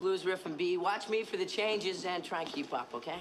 Blues riff and B. Watch me for the changes and try and keep up, okay?